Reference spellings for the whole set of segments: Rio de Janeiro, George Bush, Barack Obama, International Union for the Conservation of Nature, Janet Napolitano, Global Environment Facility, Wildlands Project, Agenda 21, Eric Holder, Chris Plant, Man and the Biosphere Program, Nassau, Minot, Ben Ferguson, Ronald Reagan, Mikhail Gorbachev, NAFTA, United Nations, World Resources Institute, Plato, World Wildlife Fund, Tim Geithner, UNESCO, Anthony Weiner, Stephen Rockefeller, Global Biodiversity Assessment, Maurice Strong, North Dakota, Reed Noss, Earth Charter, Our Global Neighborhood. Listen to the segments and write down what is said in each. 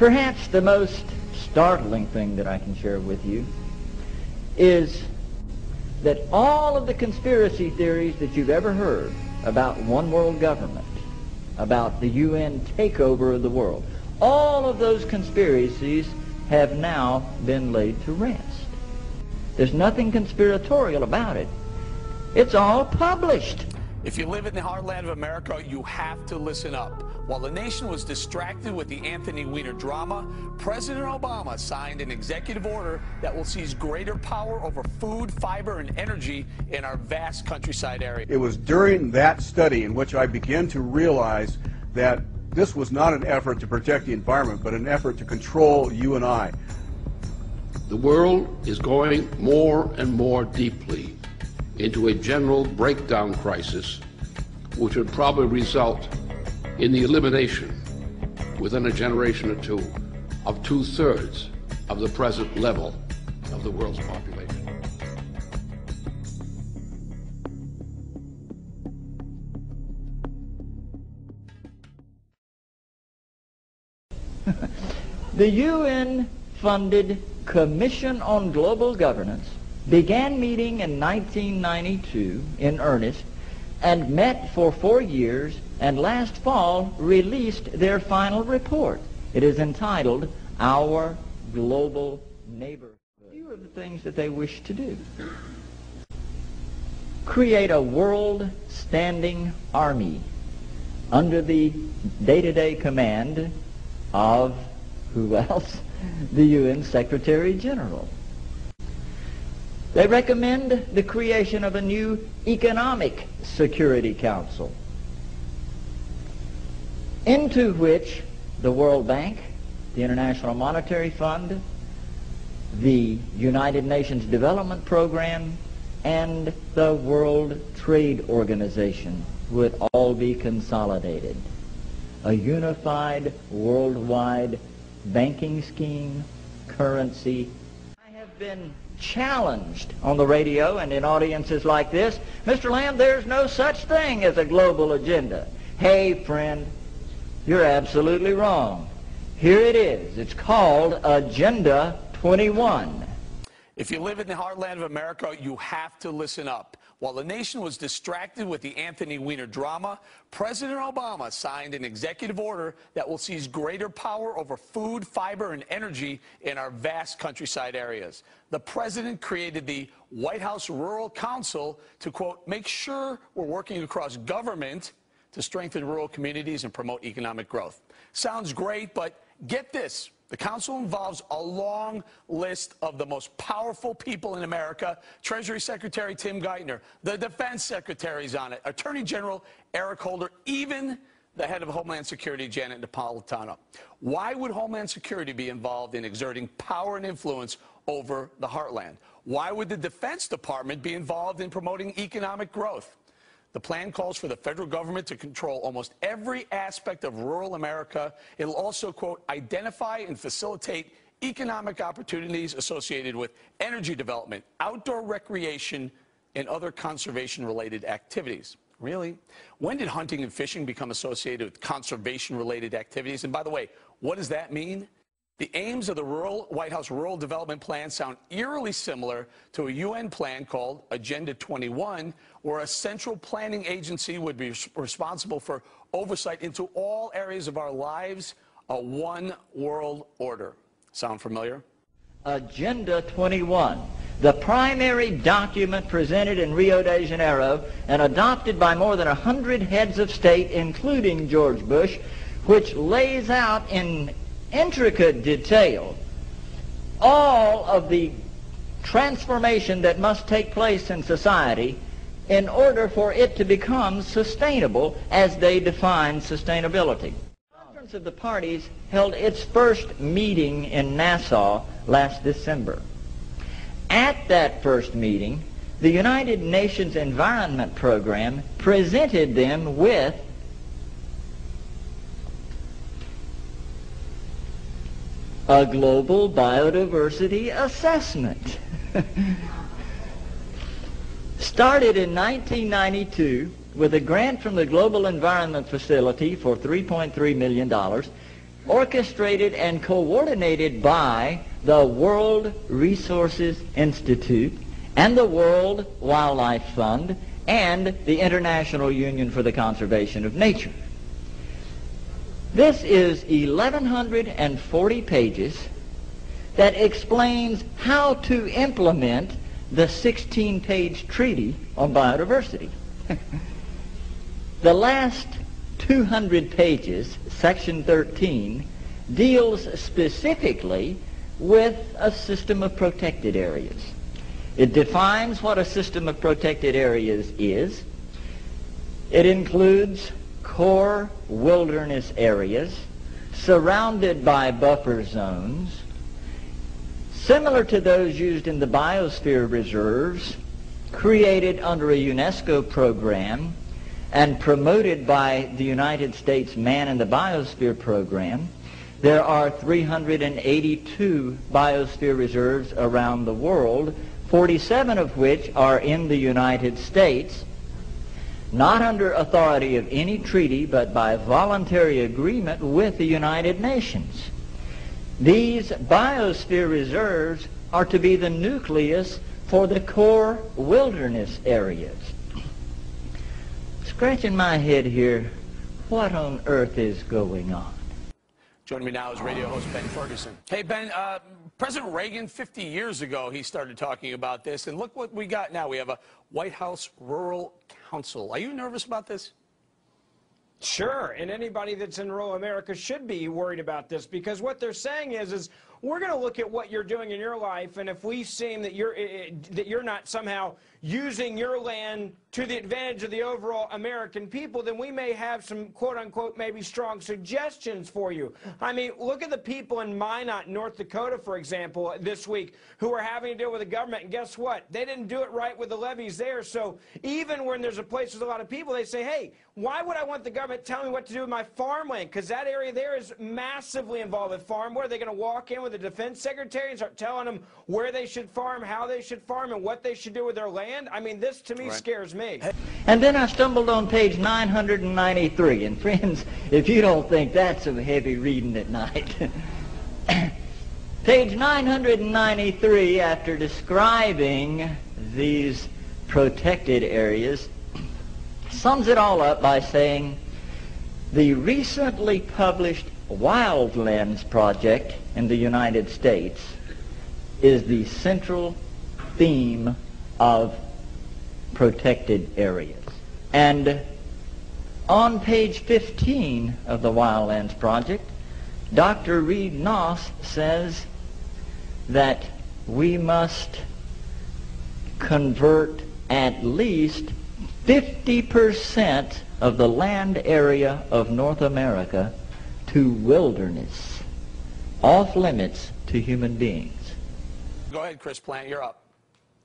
Perhaps the most startling thing that I can share with you is that all of the conspiracy theories that you've ever heard about one world government, about the UN takeover of the world, all of those conspiracies have now been laid to rest. There's nothing conspiratorial about it. It's all published. If you live in the heartland of America, you have to listen up. While the nation was distracted with the Anthony Weiner drama, President Obama signed an executive order that will seize greater power over food, fiber, and energy in our vast countryside area. It was during that study in which I began to realize that this was not an effort to protect the environment, but an effort to control you and I. The world is going more and more deeply into a general breakdown crisis, which would probably result in the elimination, within a generation or two, of 2/3 of the present level of the world's population. The UN-funded Commission on Global Governance began meeting in 1992 in earnest and met for 4 years, and last fall released their final report. It is entitled Our Global Neighborhood. A few of the things that they wish to do. Create a world standing army under the day-to-day command of, who else, the UN Secretary General. They recommend the creation of a new Economic Security Council, into which the World Bank, the International Monetary Fund, the United Nations Development Program, and the World Trade Organization would all be consolidated. A unified worldwide banking scheme, currency. I have been challenged on the radio and in audiences like this, Mr. Lamb, there's no such thing as a global agenda. Hey, friend, you're absolutely wrong. Here it is. It's called Agenda 21. If you live in the heartland of America, you have to listen up. While the nation was distracted with the Anthony Weiner drama, President Obama signed an executive order that will seize greater power over food, fiber, and energy in our vast countryside areas. The president created the White House Rural Council to, quote, make sure we're working across government to strengthen rural communities and promote economic growth. Sounds great, but get this. The council involves a long list of the most powerful people in America. Treasury Secretary Tim Geithner, the Defense Secretary's on it, Attorney General Eric Holder, even the head of Homeland Security, Janet Napolitano. Why would Homeland Security be involved in exerting power and influence over the heartland? Why would the Defense Department be involved in promoting economic growth? The plan calls for the federal government to control almost every aspect of rural America. It'll also, quote, identify and facilitate economic opportunities associated with energy development, outdoor recreation, and other conservation-related activities. Really? When did hunting and fishing become associated with conservation-related activities? And by the way, what does that mean? The aims of the White House Rural Development Plan sound eerily similar to a UN plan called Agenda 21, where a central planning agency would be responsible for oversight into all areas of our lives, a one world order. Sound familiar? Agenda 21, the primary document presented in Rio de Janeiro and adopted by more than 100 heads of state, including George Bush, which lays out in intricate detail all of the transformation that must take place in society in order for it to become sustainable as they define sustainability. The Conference of the Parties held its first meeting in Nassau last December. At that first meeting, the United Nations Environment Program presented them with a Global Biodiversity Assessment. Started in 1992 with a grant from the Global Environment Facility for $3.3 million, orchestrated and coordinated by the World Resources Institute and the World Wildlife Fund and the International Union for the Conservation of Nature. This is 1,140 pages that explains how to implement the 16-page treaty on biodiversity. The last 200 pages, section 13, deals specifically with a system of protected areas. It defines what a system of protected areas is. It includes core wilderness areas surrounded by buffer zones, similar to those used in the biosphere reserves, created under a UNESCO program and promoted by the United States Man and the Biosphere Program. There are 382 biosphere reserves around the world, 47 of which are in the United States, not under authority of any treaty, but by voluntary agreement with the United Nations. These biosphere reserves are to be the nucleus for the core wilderness areas. Scratching my head here, what on earth is going on? Joining me now is radio host Ben Ferguson. Hey, Ben, President Reagan 50 years ago, he started talking about this, and look what we got now. We have a White House Rural Council. Are you nervous about this? Sure, and anybody that's in rural America should be worried about this, because what they're saying is we're going to look at what you're doing in your life, and if we seem that you're not somehow using your land to the advantage of the overall American people, then we may have some quote-unquote maybe strong suggestions for you. I mean, look at the people in Minot, North Dakota, for example, this week, who are having to deal with the government, and guess what? They didn't do it right with the levees there, so even when there's a place with a lot of people, they say, hey, why would I want the government telling me what to do with my farmland? Because that area there is massively involved with farm. Where are they going to walk in with the defense secretary and start telling them where they should farm, how they should farm, and what they should do with their land? I mean, this to me scares me. And then I stumbled on page 993, and friends, if you don't think that's some heavy reading at night, page 993, after describing these protected areas, sums it all up by saying the recently published Wildlands Project in the United States is the central theme of protected areas. And on page 15 of the Wildlands Project, Dr. Reed Noss says that we must convert at least 50% of the land area of North America to wilderness, off limits to human beings. Go ahead, Chris Plant, you're up.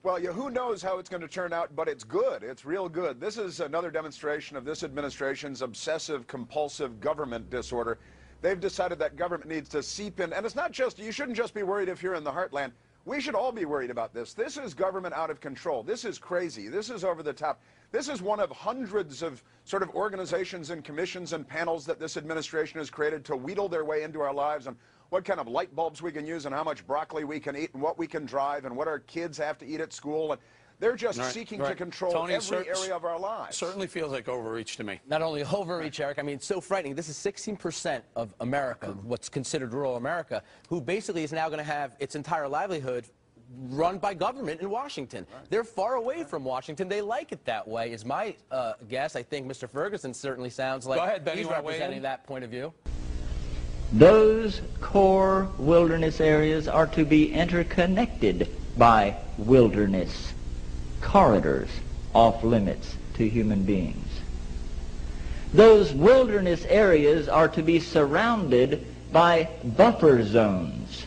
Well, yeah, who knows how it's going to turn out, but it's good. It's real good. This is another demonstration of this administration's obsessive-compulsive government disorder. They've decided that government needs to seep in, and it's not just, you shouldn't just be worried if you're in the heartland. We should all be worried about this. This is government out of control. This is crazy. This is over the top. This is one of hundreds of sort of organizations and commissions and panels that this administration has created to wheedle their way into our lives and what kind of light bulbs we can use and how much broccoli we can eat and what we can drive and what our kids have to eat at school. And they're just seeking to control every area of our lives. Certainly feels like overreach to me. Not only overreach, Eric, I mean, it's so frightening. This is 16% of America, what's considered rural America, who basically is now going to have its entire livelihood run by government in Washington. They're far away from Washington. They like it that way, is my guess. I think Mr. Ferguson certainly sounds like he's representing that point of view. Those core wilderness areas are to be interconnected by wilderness corridors off limits to human beings. Those wilderness areas are to be surrounded by buffer zones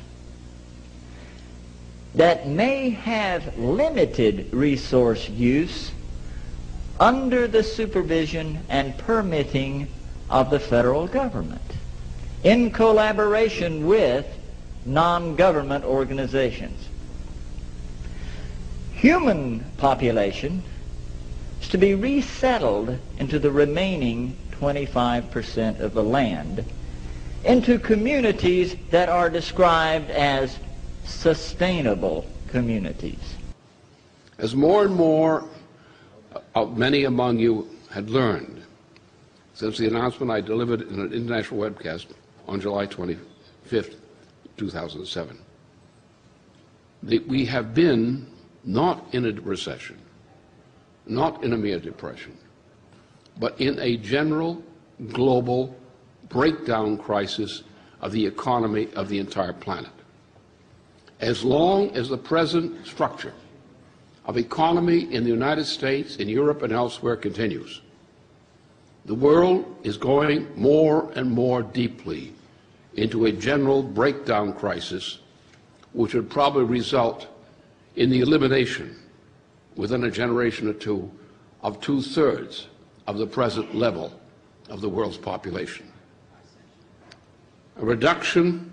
that may have limited resource use under the supervision and permitting of the federal government in collaboration with non-government organizations. Human population is to be resettled into the remaining 25% of the land into communities that are described as sustainable communities. As more and more, many among you had learned since the announcement I delivered in an international webcast on July 25th, 2007, that we have been not in a recession, not in a mere depression, but in a general global breakdown crisis of the economy of the entire planet. As long as the present structure of economy in the United States, in Europe, and elsewhere continues, the world is going more and more deeply into a general breakdown crisis, which would probably result in the elimination within a generation or two of two-thirds of the present level of the world's population. A reduction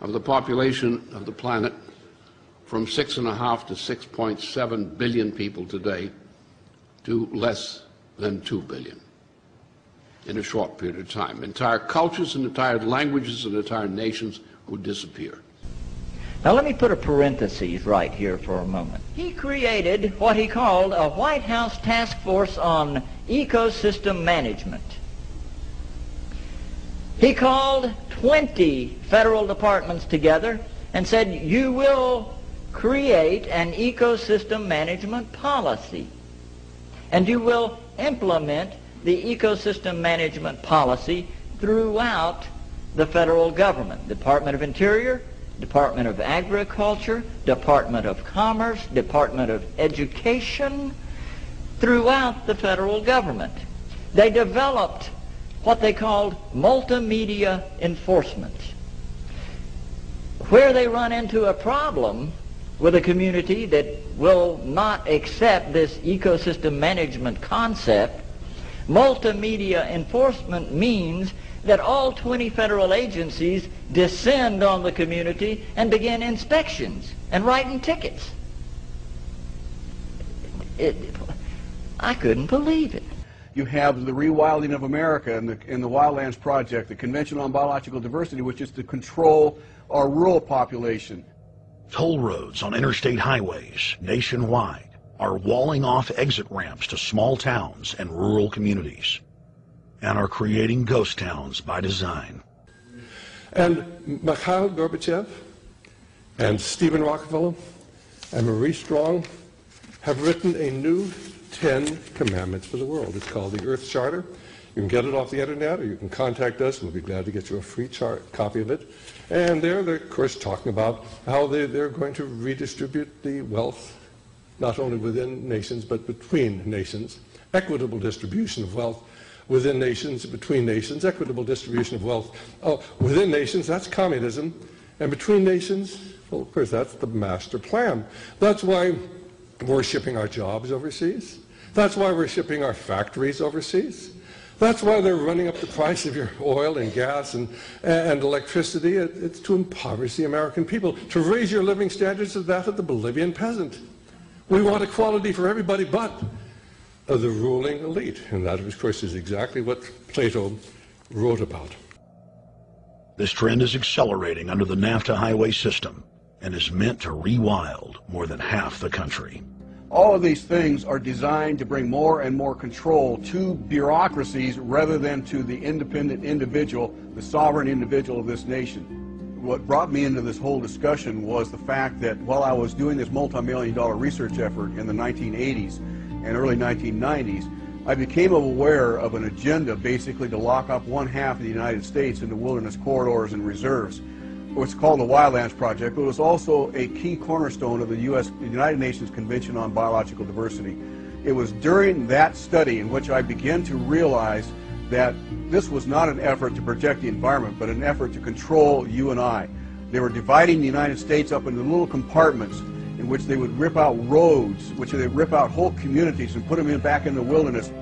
of the population of the planet from 6.5 to 6.7 billion people today to less than 2 billion in a short period of time. Entire cultures and entire languages and entire nations would disappear. Now let me put a parenthesis right here for a moment. He created what he called a White House Task Force on Ecosystem Management. He called 20 federal departments together and said, you will create an ecosystem management policy, and you will implement the ecosystem management policy throughout the federal government, Department of Interior, Department of Agriculture, Department of Commerce, Department of Education, throughout the federal government. They developed what they called multimedia enforcement. Where they run into a problem with a community that will not accept this ecosystem management concept, multimedia enforcement means that all 20 federal agencies descend on the community and begin inspections and writing tickets. I couldn't believe it. You have the rewilding of America and the Wildlands Project, the Convention on Biological Diversity, which is to control our rural population. Toll roads on interstate highways nationwide are walling off exit ramps to small towns and rural communities, and are creating ghost towns by design. And Mikhail Gorbachev and Stephen Rockefeller and Maurice Strong have written a new 10 commandments for the world. It's called the Earth Charter. You can get it off the internet, or you can contact us, and we'll be glad to get you a free copy of it. And they're of course talking about how they're going to redistribute the wealth, not only within nations, but between nations, equitable distribution of wealth, within nations, between nations, equitable distribution of wealth. Oh, within nations, that's communism. And between nations, well, of course, that's the master plan. That's why we're shipping our jobs overseas. That's why we're shipping our factories overseas. That's why they're running up the price of your oil and gas and electricity. It's to impoverish the American people, to raise your living standards to that of the Bolivian peasant. We want equality for everybody but the ruling elite. And that, of course, is exactly what Plato wrote about. This trend is accelerating under the NAFTA highway system and is meant to rewild more than half the country. All of these things are designed to bring more and more control to bureaucracies rather than to the independent individual, the sovereign individual of this nation. What brought me into this whole discussion was the fact that while I was doing this multi-million-dollar research effort in the 1980s, and early 1990s, I became aware of an agenda basically to lock up one half of the United States into wilderness corridors and reserves. It's called the Wildlands Project, but it was also a key cornerstone of the United Nations Convention on Biological Diversity. It was during that study in which I began to realize that this was not an effort to protect the environment, but an effort to control you and I. They were dividing the United States up into little compartments, in which they would rip out roads, which they rip out whole communities and put them back in the wilderness.